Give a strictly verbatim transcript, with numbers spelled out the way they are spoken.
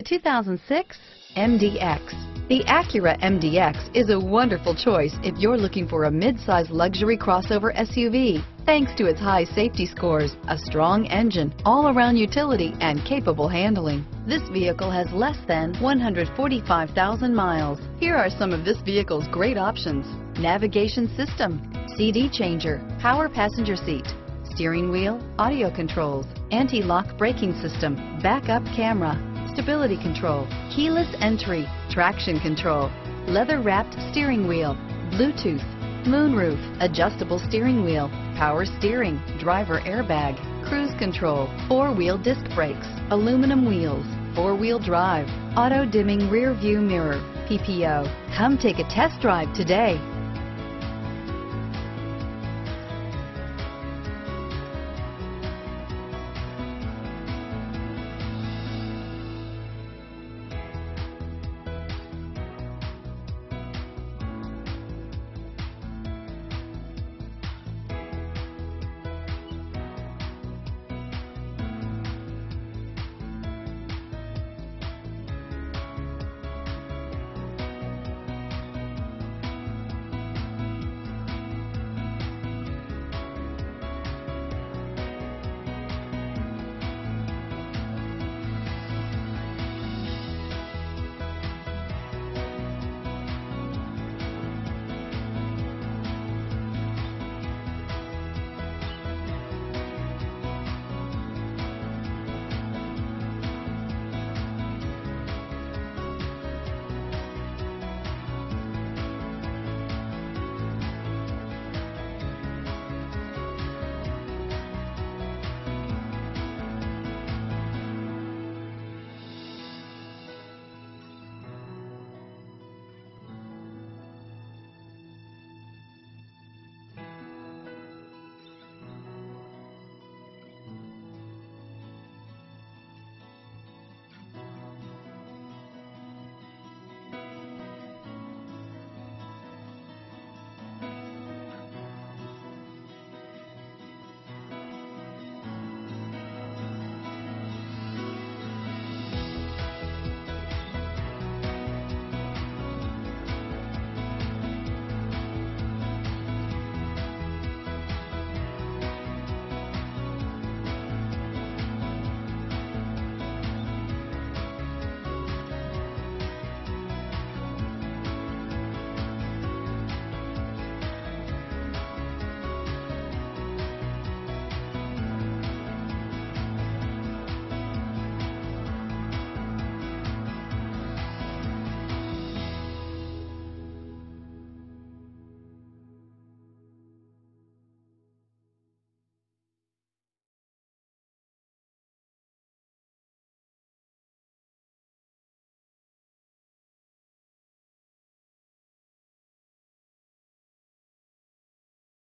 The two thousand six M D X. The Acura M D X is a wonderful choice if you're looking for a mid-size luxury crossover S U V. Thanks to its high safety scores, a strong engine, all-around utility, and capable handling, this vehicle has less than one hundred forty-five thousand miles. Here are some of this vehicle's great options: navigation system, C D changer, power passenger seat, steering wheel audio controls, anti-lock braking system, backup camera, stability control, keyless entry, traction control, leather-wrapped steering wheel, Bluetooth, moonroof, adjustable steering wheel, power steering, driver airbag, cruise control, four-wheel disc brakes, aluminum wheels, four-wheel drive, auto-dimming rear-view mirror, P P O. Come take a test drive today.